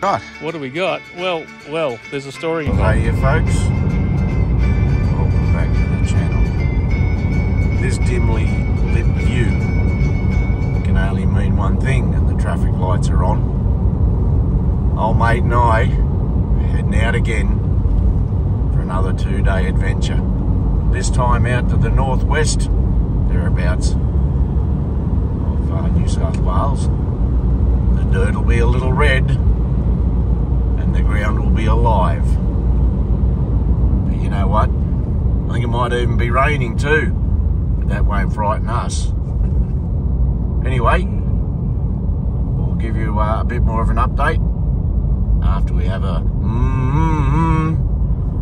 Got. What do we got? Well, there's a story. Hello, you folks. Welcome back to the channel. This dimly lit view can only mean one thing, and the traffic lights are on. Old mate and I heading out again for another two-day adventure. This time out to the northwest, thereabouts, of New South Wales. The dirt will be a little red, and the ground will be alive. But you know what? I think it might even be raining too, but that won't frighten us. Anyway, we'll give you a bit more of an update after we have a We're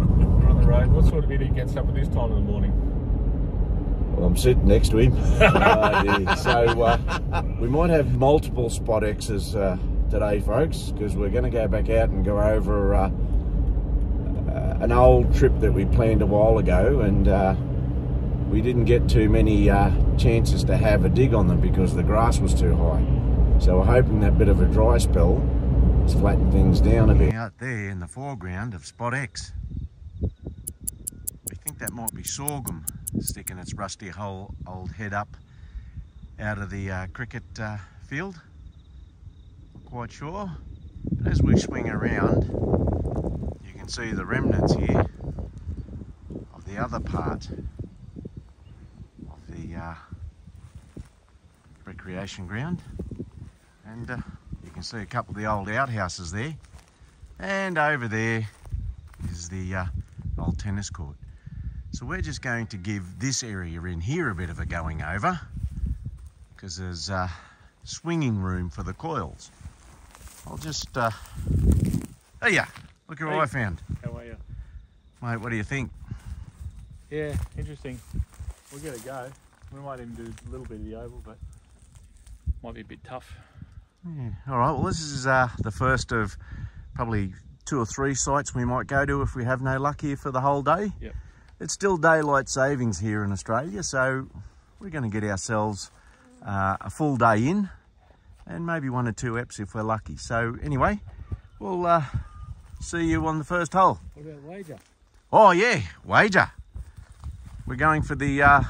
on the road. What sort of idiot gets up at this time of the morning? Well, I'm sitting next to him. So we might have multiple spot X's today, folks, because we're going to go back out and go over an old trip that we planned a while ago, and we didn't get too many chances to have a dig on them because the grass was too high. So we're hoping that bit of a dry spell has flattened things down a bit. Out there in the foreground of spot X, we think that might be sorghum sticking its rusty whole old head up out of the cricket field. Not quite sure, but as we swing around you can see the remnants here of the other part of the recreation ground, and you can see a couple of the old outhouses there, and over there is the old tennis court. So we're just going to give this area in here a bit of a going over, because there's swinging room for the coils. I'll just, oh yeah, look at what I found. How are you? Mate, what do you think? Yeah, interesting. We'll give it a go. We might even do a little bit of the oval, but might be a bit tough. Yeah. All right, well this is the first of probably two or three sites we might go to if we have no luck here for the whole day. Yep. It's still daylight savings here in Australia, so we're going to get ourselves a full day in, and maybe one or two eps if we're lucky. So anyway, we'll see you on the first hole. What about wager? Oh yeah, wager. We're going for the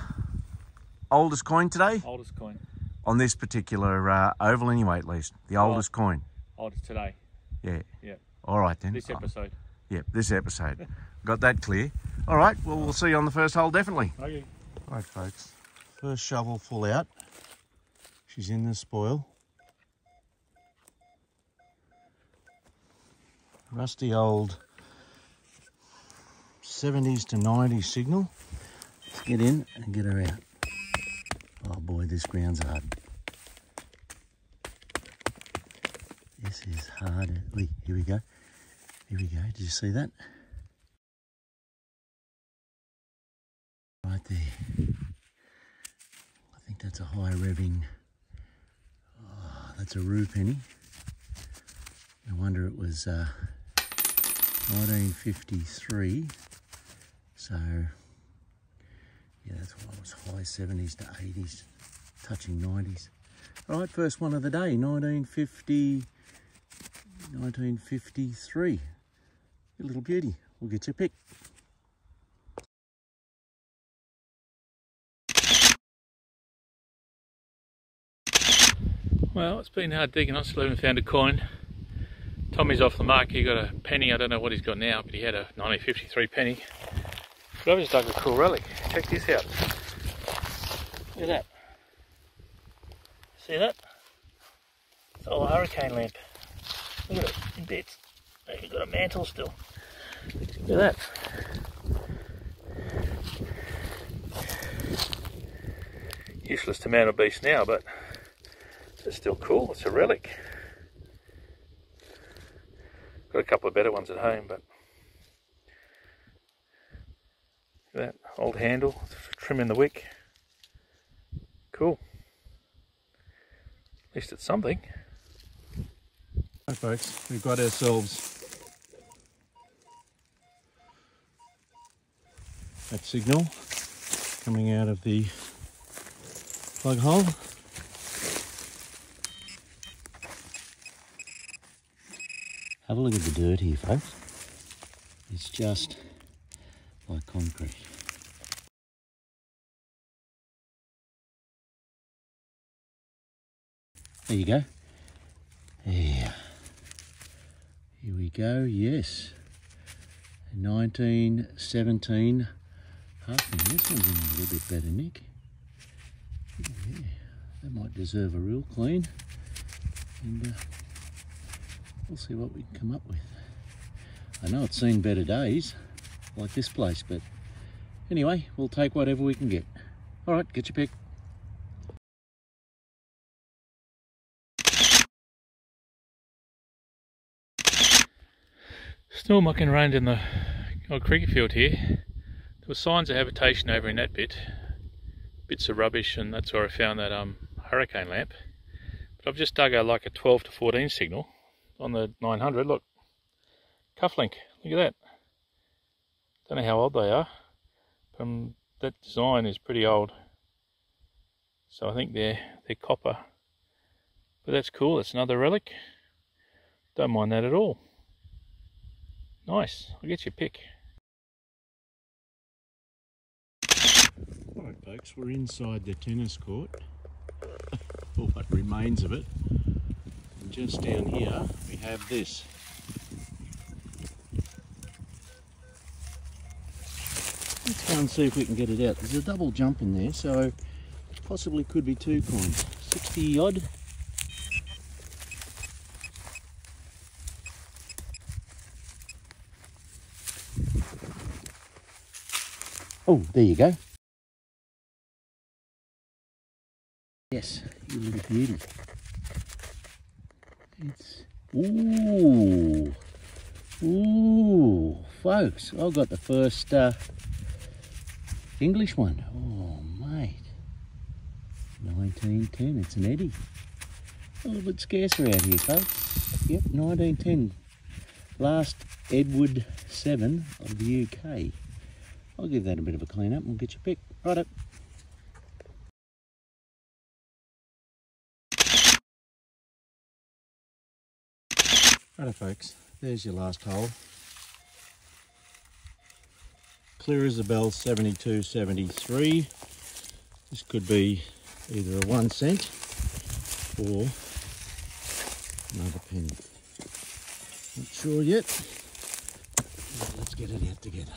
oldest coin today. Oldest coin. On this particular oval anyway, at least. The oldest coin. Oldest today. Yeah. Yeah. All right then. This episode. Yeah, this episode. Got that clear. All right, well, we'll see you on the first hole, definitely. Okay. All right, folks. First shovel full out. She's in the spoil. Rusty old 70s to 90s signal. Let's get in and get her out. Oh boy, this ground's hard. This is hard. Wait, here we go. Here we go. Did you see that? Right there. I think that's a high revving. That's a Roo penny. No wonder it was 1953. So, yeah, that's why it was high 70s to 80s, touching 90s. All right, first one of the day, 1953. A little beauty. We'll get your pick. Well, it's been hard digging. I still haven't found a coin. Tommy's off the mark. He got a penny. I don't know what he's got now, but he had a 1953 penny. But I've just dug a cool relic. Check this out. Look at that. See that? It's all a hurricane lamp. Look at it in bits. He's got a mantle still. Look at that. Useless to man or beast now, but it's still cool. It's a relic. Got a couple of better ones at home, but that old handle, trimming the wick. Cool. At least it's something. Hi folks, we've got ourselves that signal coming out of the plug hole. Have a look at the dirt here, folks. It's just like concrete. There you go. Yeah. Here we go, yes. 1917 Harping. This one's in a little bit better nick. Yeah, that might deserve a real clean. And we'll see what we can come up with. I know it's seen better days, like this place, but anyway, we'll take whatever we can get. All right, get your pick. Still mucking around in the old cricket field here. There were signs of habitation over in that bit. Bits of rubbish, and that's where I found that hurricane lamp. But I've just dug out like a 12 to 14 signal on the 900, look. Cufflink, look at that. Don't know how old they are, but that design is pretty old. So I think they're copper. But that's cool, that's another relic. Don't mind that at all. Nice, I'll get your pick. Alright folks, we're inside the tennis court, or what remains of it. And just down here we have this. Let's go and see if we can get it out. There's a double jump in there, so possibly could be two coins. 60 odd. Oh, there you go. Yes, you little beauty. It's, ooh, ooh, folks, I got the first English one. Oh, mate, 1910, it's an eddy. A little bit scarcer out here, folks. Yep, 1910, last Edward VII of the UK. I'll give that a bit of a clean up and we'll get your pick. Right up. Righto folks, there's your last hole. Clear as a bell, 72.73. This could be either a 1 cent or another penny. Not sure yet. Let's get it out together.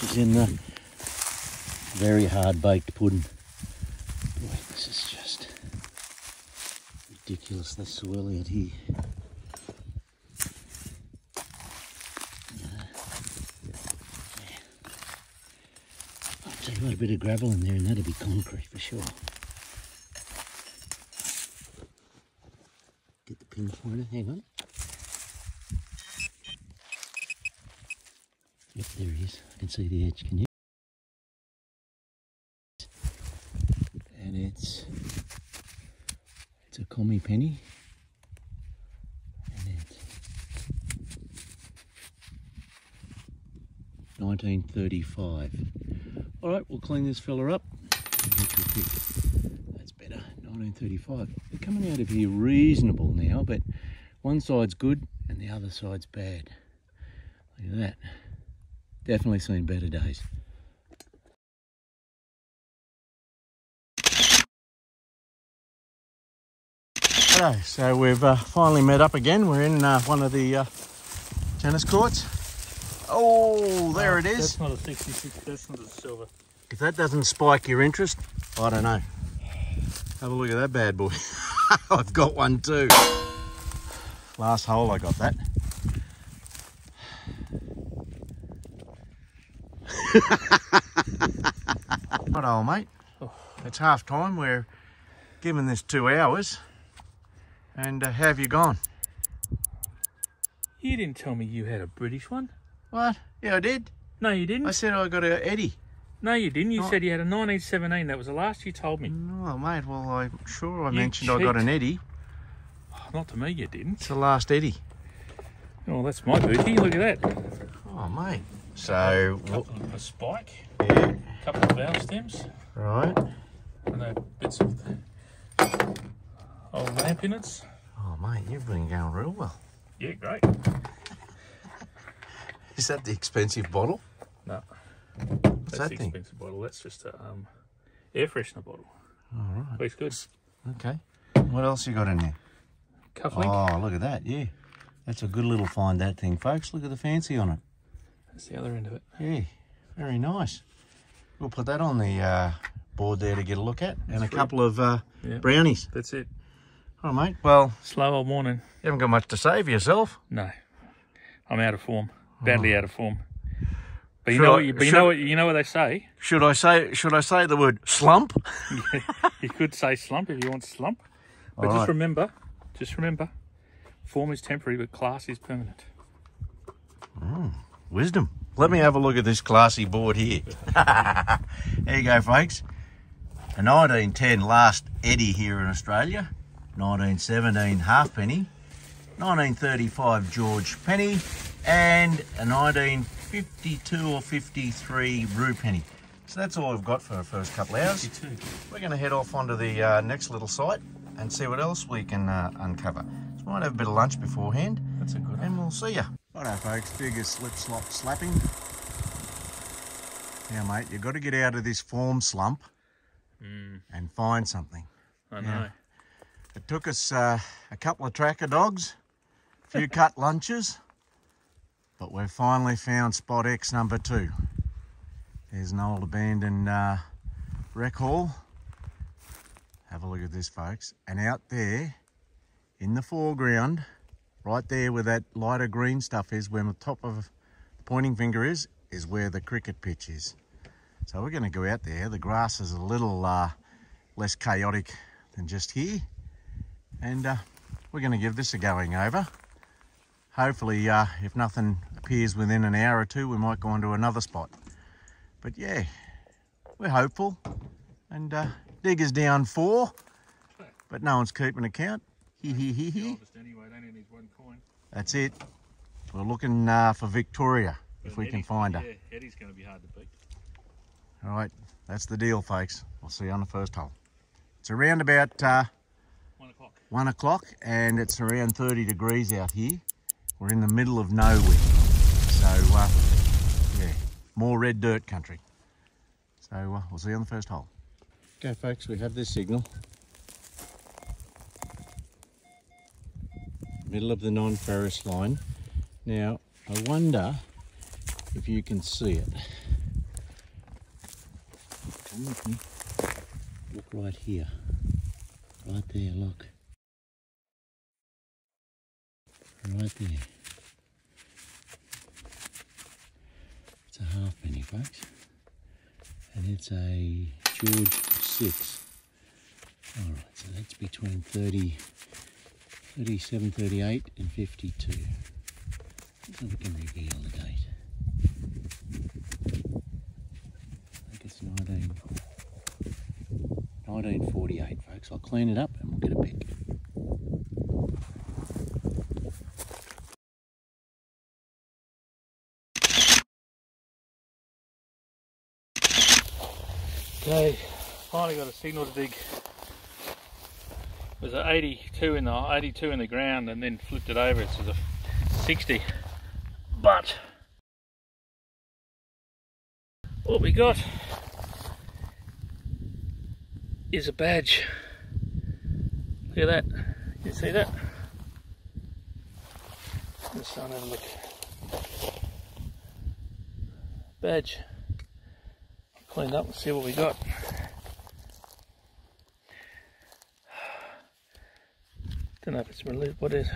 She's in the very hard-baked pudding. Boy, this is just ridiculous, the soil out here. I'll tell you what, a bit of gravel in there and that'll be concrete for sure. Get the pinpointer, hang on. Yep, there he is. I can see the edge, can you? And it's a commie penny. And it's 1935. Alright, we'll clean this fella up. That's better. 1935. They're coming out of here reasonable now, but one side's good and the other side's bad. Look at that. Definitely seen better days. Hello, so we've finally met up again. We're in one of the tennis courts. Oh, there it is. That's not a 66, that's not a silver. If that doesn't spike your interest, I don't know. Have a look at that bad boy. I've got one too. Last hole I got that. Right old mate, it's half time, we're given this 2 hours, and how have you gone? You didn't tell me you had a British one. What? Yeah I did. No you didn't. I said I got a Eddie. No you didn't, you said you had a 1917, that was the last you told me. No mate, well I'm sure I mentioned I got an Eddie. Oh, not to me you didn't. It's the last Eddie. Oh that's my booty, look at that. Oh mate. So, a couple of a spike, yeah. A couple of valve stems. Right. and there are bits of old lamp innits. Oh mate, you've been going real well. Yeah, great. Is that the expensive bottle? No. What's that's that the thing? Expensive bottle. That's just a air freshener bottle. All right. Looks good. Okay. What else you got in there? Cufflink. Oh, look at that. Yeah. That's a good little find, that thing, folks. Look at the fancy on it. That's the other end of it. Yeah. Very nice. We'll put that on the board there to get a look at. That's and a couple of brownies. That's it. All right, mate. Well, slow old morning. You haven't got much to say for yourself. No. I'm out of form. Badly out of form. But you know what you know what they say. Should I say the word slump? Yeah, you could say slump if you want slump. But all just right. remember, form is temporary but class is permanent. Mm, wisdom. Let me have a look at this classy board here. There you go, folks. A 1910 last eddy here in Australia. 1917 halfpenny. 1935 George penny. And a 1952 or 53 rue penny. So that's all we've got for the first couple of hours. 52. We're going to head off onto the next little site and see what else we can uncover. So we might have a bit of lunch beforehand. That's a good one. And we'll see ya. Righto folks, biggest slip slop slapping. Now mate, you've got to get out of this form slump and find something. I know. Now, it took us a couple of tracker dogs, a few cut lunches. But we've finally found spot X number 2. There's an old abandoned wreck hall. Have a look at this, folks. And out there, in the foreground, right there where that lighter green stuff is, where the top of the pointing finger is where the cricket pitch is. So we're gonna go out there. The grass is a little less chaotic than just here. And we're gonna give this a going over. Hopefully, if nothing appears within an hour or two, we might go on to another spot. But yeah, we're hopeful. And digger's down 4, but no one's keeping account. Hee hee hee. That's it. We're looking for Victoria, if we can find her. Yeah, Eddie's going to be hard to beat. All right, that's the deal, folks. We'll see you on the first hole. It's around about 1 o'clock, and it's around 30 degrees out here. We're in the middle of nowhere, so yeah, more red dirt country. So we'll see you on the first hole. Okay folks, we have this signal. Middle of the non-ferrous line. Now, I wonder if you can see it. Come with me. Look right here. Right there, look. Right there. It's a halfpenny, folks. And it's a George 6. Alright, so that's between 37, 38 and 52. Let's see if we can reveal the date. I think it's 1948, folks. I'll clean it up and we'll get a pic. Okay, finally got a signal to dig. It was an 82 in the ground, and then flipped it over. It's a 60. But what we got is a badge. Look at that. You see that? Let's have a look. Badge. Cleaned up and see what we got. Don't know if it's released. What is it?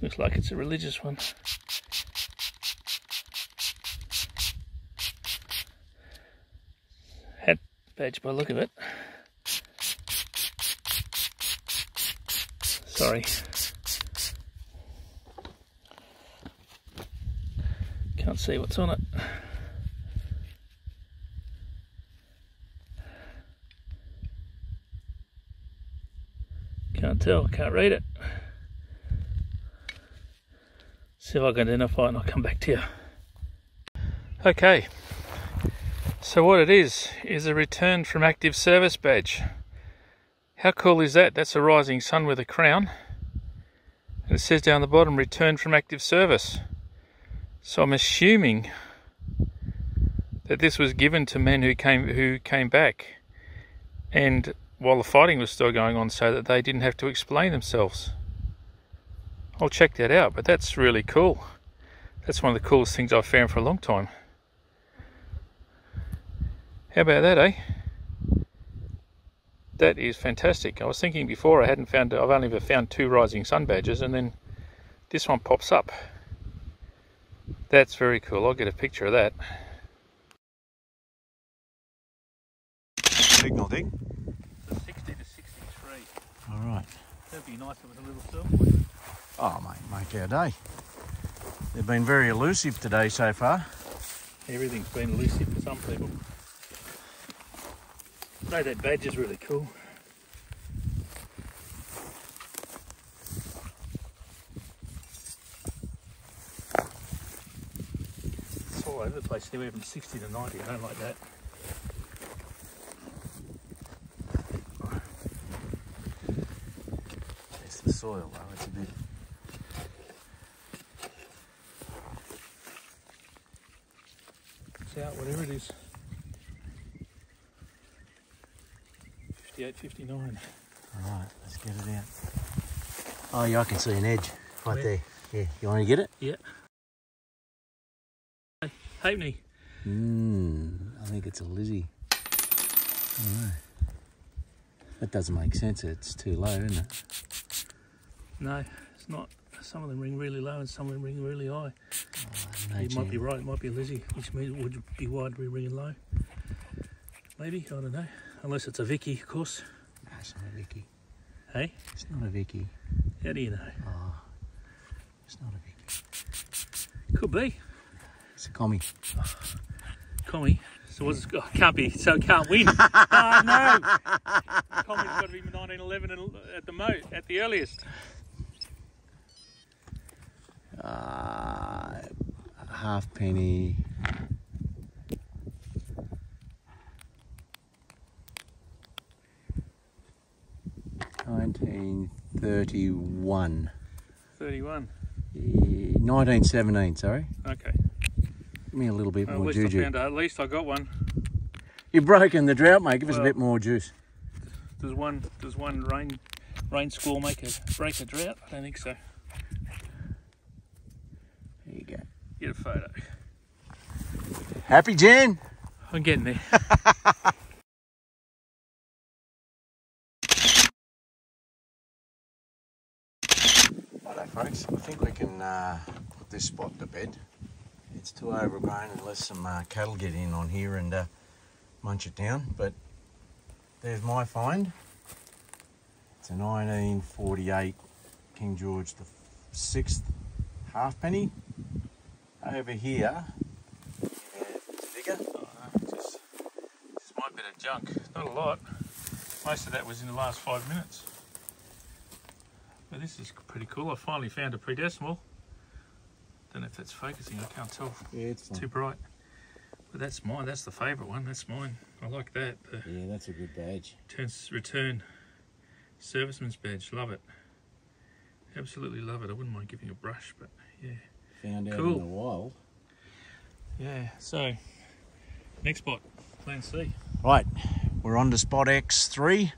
Looks like it's a religious one. Hat badge by the look of it. Sorry. Can't see what's on it. Can't tell, can't read it. See if I can identify it and I'll come back to you. Okay, so what it is a return from active service badge. How cool is that? That's a rising sun with a crown. And it says down the bottom, return from active service. So I'm assuming that this was given to men who came back, and while the fighting was still going on, so that they didn't have to explain themselves. I'll check that out, but that's really cool. That's one of the coolest things I've found for a long time. How about that, eh? That is fantastic. I was thinking before, I've only ever found two rising sun badges, and then this one pops up. That's very cool. I'll get a picture of that. Signal thing. So 60 to 63. All right. That'd be nicer with a little film. Oh, mate, make our day. They've been very elusive today so far. Everything's been elusive for some people. No, that badge is really cool. It's all over the place, anywhere from 60 to 90, I don't like that. It's the soil though, it's a bit... It's out, whatever it is. 58.59. Alright, let's get it out. Oh yeah, I can see an edge right there. Yeah, you want to get it? Yeah. Hey, halfpenny. I think it's a Lizzie. I don't know. That doesn't make sense, it's too low, isn't it? No, it's not. Some of them ring really low and some of them ring really high. Oh, you might be right, it might be a Lizzie, which means it would be wide ringing low. Maybe, I don't know. Unless it's a Vicky, of course. No, it's not a Vicky. Hey? It's not a Vicky. How do you know? Oh, it's not a Vicky. Could be. It's a commie. Commie? So what's it got? Can't be, so it can't win. Oh, no! Commie's got to be 1911 at the earliest. Halfpenny. Thirty-one. 1917, sorry. Okay. Give me a little bit more juju. At least I got one. You've broken the drought, mate. Give us a bit more juice. Does one rain squall break a drought? I don't think so. There you go. Get a photo. Happy Jan. I'm getting there. Folks, I think we can put this spot to bed. It's too overgrown unless some cattle get in on here and munch it down. But there's my find. It's a 1948 King George the Sixth halfpenny. Over here, it's bigger. Just my bit of junk. Not a lot. Most of that was in the last 5 minutes. But this is pretty cool. I finally found a pre-decimal. Don't know if that's focusing, I can't tell. Yeah, it's too bright. But that's mine, that's the favourite one, that's mine. I like that. Yeah, that's a good badge. Return serviceman's badge, love it. Absolutely love it. I wouldn't mind giving a brush, but yeah. Found out cool. In the wild. Yeah, so next spot, plan C. Right, we're on to spot X3.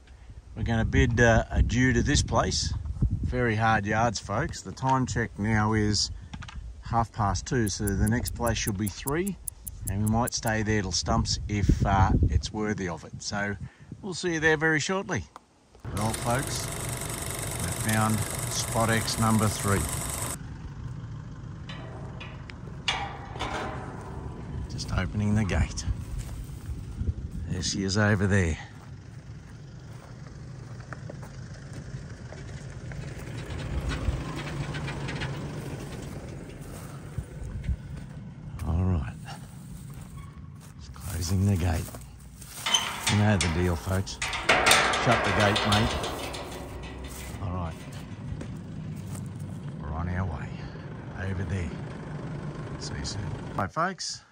We're gonna bid adieu to this place. Very hard yards, folks. The time check now is 2:30, so the next place should be 3, and we might stay there till stumps if it's worthy of it. So we'll see you there very shortly. Well, folks, we found spot X number 3. Just opening the gate. There she is over there. The gate. You know the deal, folks. Shut the gate, mate. All right. We're on our way. Over there. See you soon. Bye, folks.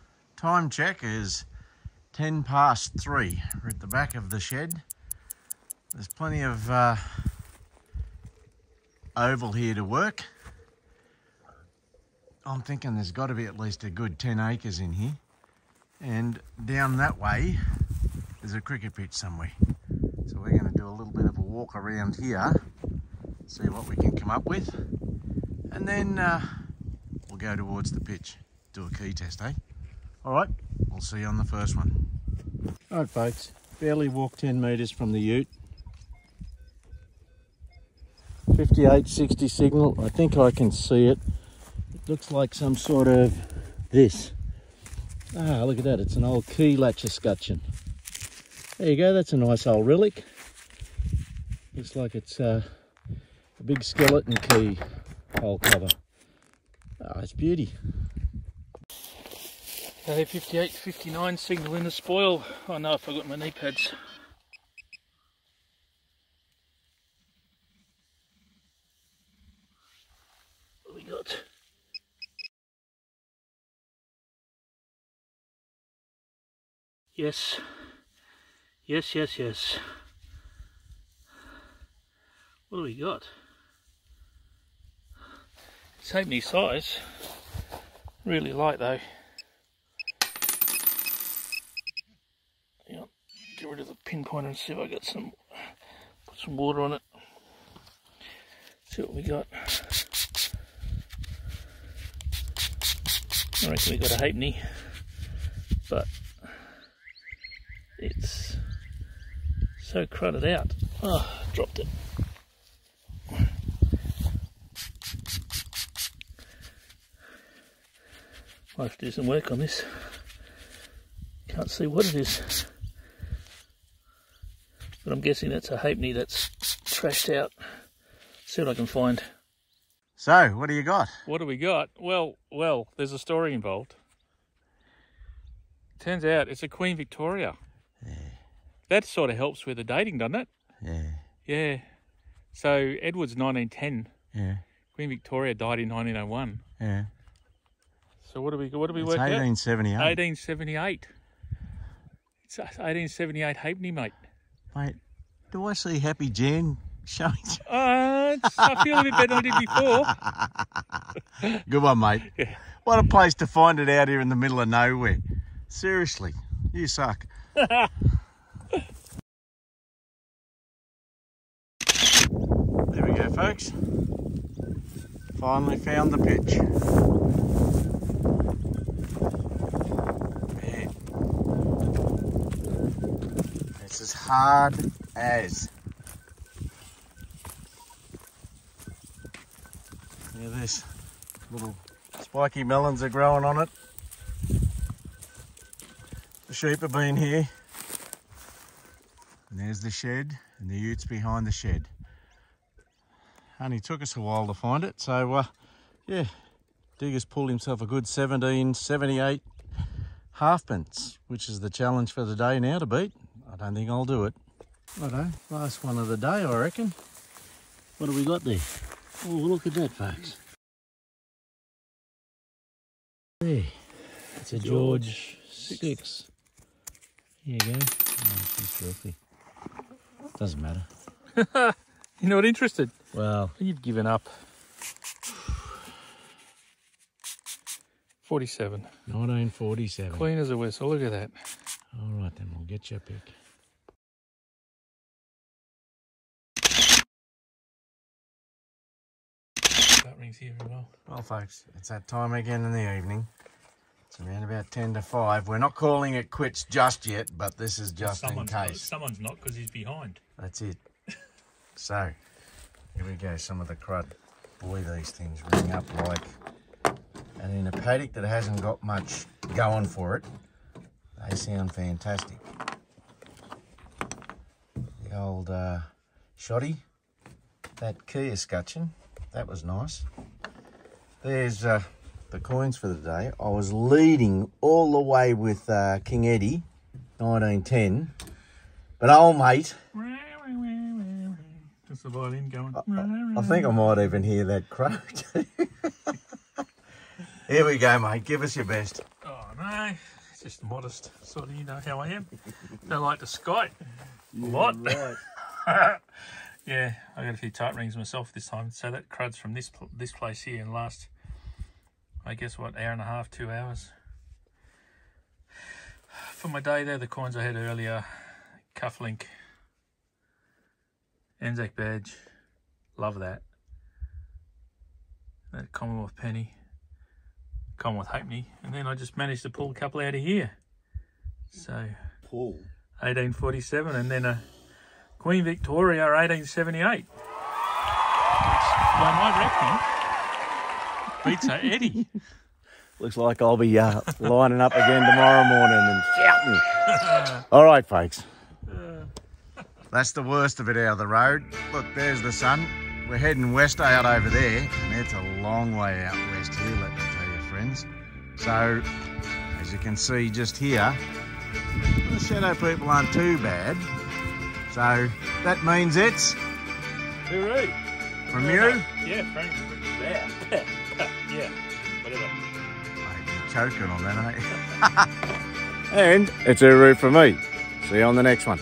Time check is 3:10. We're at the back of the shed. There's plenty of oval here to work. I'm thinking there's got to be at least a good 10 acres in here. And down that way, there's a cricket pitch somewhere. So we're going to do a little bit of a walk around here, see what we can come up with. And then we'll go towards the pitch, do a key test, eh? All right, we'll see you on the first one. All right, folks, barely walked 10 metres from the ute. 5860 signal, I think I can see it. It looks like some sort of this. Ah, look at that, it's an old key latch escutcheon. There you go, that's a nice old relic. Looks like it's a big skeleton key hole cover. Ah, it's beauty. Another 58-59 signal in the spoil. Oh no, I forgot my knee pads. What have we got? Yes. Yes, yes, yes. What do we got? It's halfpenny size. Really light though. Yeah, get rid of the pinpointer and see if I got some. Put some water on it. See what we got. I reckon we got a halfpenny, but it's so crowded out. Oh, dropped it. I'll have to do some work on this. Can't see what it is. But I'm guessing that's a halfpenny that's trashed out. See what I can find. So, what do you got? What do we got? Well, there's a story involved. Turns out it's a Queen Victoria. Yeah. That sort of helps with the dating, doesn't it? Yeah. Yeah. So Edward's 1910. Yeah. Queen Victoria died in 1901. Yeah. So what do we work out? 1878. 1878. It's 1878 halfpenny, mate. Mate, do I see Happy Jan showing? I feel a bit better than I did before. Good one, mate. Yeah. What a place to find it out here in the middle of nowhere. Seriously, you suck. There we go, folks. Finally found the pitch. Man. It's as hard as. Look at this. Little spiky melons are growing on it. The sheep have been here. And there's the shed, and the ute's behind the shed. Only took us a while to find it, so yeah, Digger's pulled himself a good 1778 halfpence, which is the challenge for the day now to beat. I don't think I'll do it. Righto, last one of the day, I reckon. What have we got there? Oh, look at that, folks. There, it's a George VI. Here you go. Oh, she's filthy. Doesn't matter. You're not interested? Well, you've given up. 47. 1947. Clean as a whistle, look at that. All right, then we'll get you a pick. That rings here very well. Well, folks, it's that time again in the evening. It's around about 10 to 5. We're not calling it quits just yet, but this is just in case. Someone's not, because he's behind. That's it. So, here we go, some of the crud. Boy, these things ring up like... And in a paddock that hasn't got much going for it, they sound fantastic. The old shoddy, that key escutcheon, that was nice. There's the coins for the day. I was leading all the way with King Eddie, 1910. But old mate... Just the violin going. I think I might even hear that crow too. Here we go, mate. Give us your best. Oh, no. modest sort of, you know how I am. Don't like to skite a lot. Right. Yeah, I got a few tight rings myself this time. So that crud's from this place here in last, I guess, what, hour and a half, 2 hours. For my day there, the coins I had earlier, cufflink, Anzac badge, love that. That Commonwealth penny, Commonwealth halfpenny, and then I just managed to pull a couple out of here. So, pull 1847, and then a Queen Victoria 1878. By my reckoning, beats her Eddie. Looks like I'll be lining up again tomorrow morning and shouting. All right, folks. That's the worst of it out of the road. Look, there's the sun. We're heading west out over there, and it's a long way out west here, let me tell you, friends. So, as you can see just here, the shadow people aren't too bad. So, that means it's... Hooray! From you? Yeah, Frank. Yeah. Yeah, whatever. Choking on that, eh? And it's a hooroo for me. See you on the next one.